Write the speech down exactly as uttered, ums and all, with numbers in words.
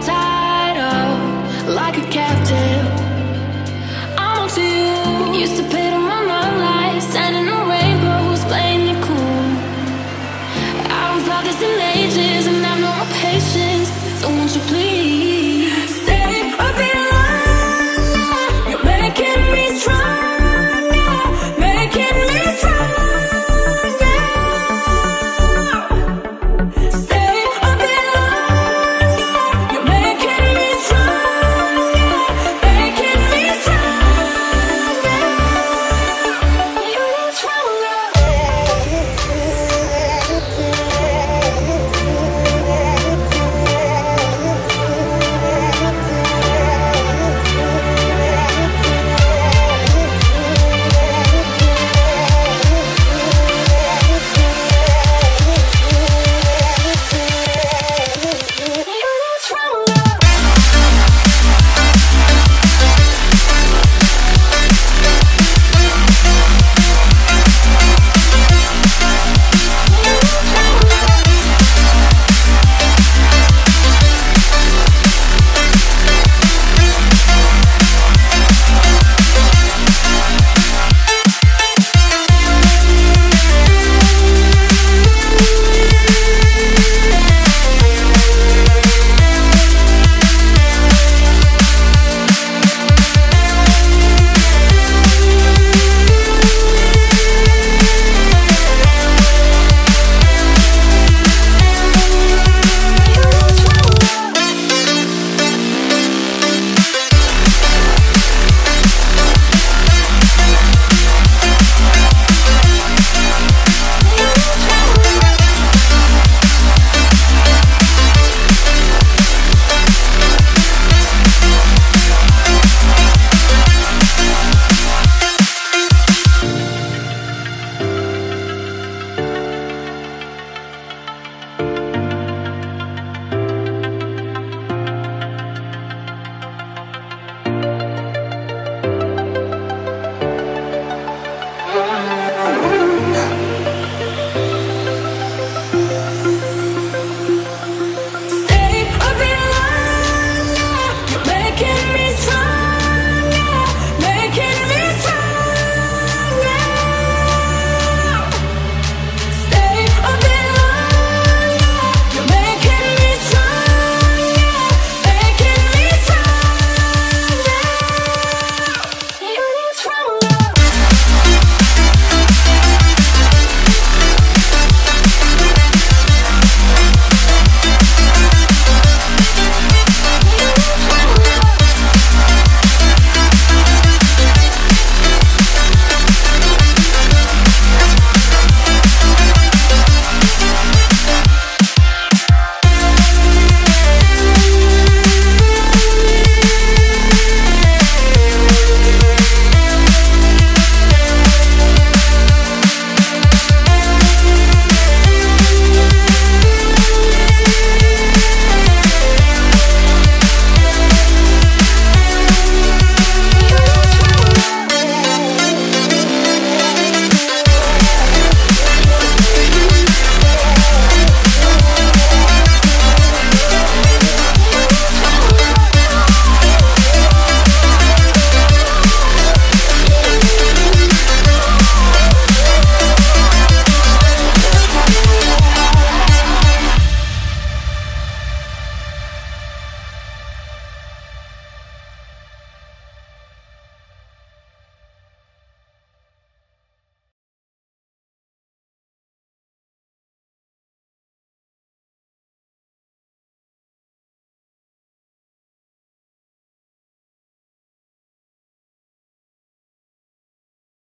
so tied up like a captive. I'm up to you. Used to pay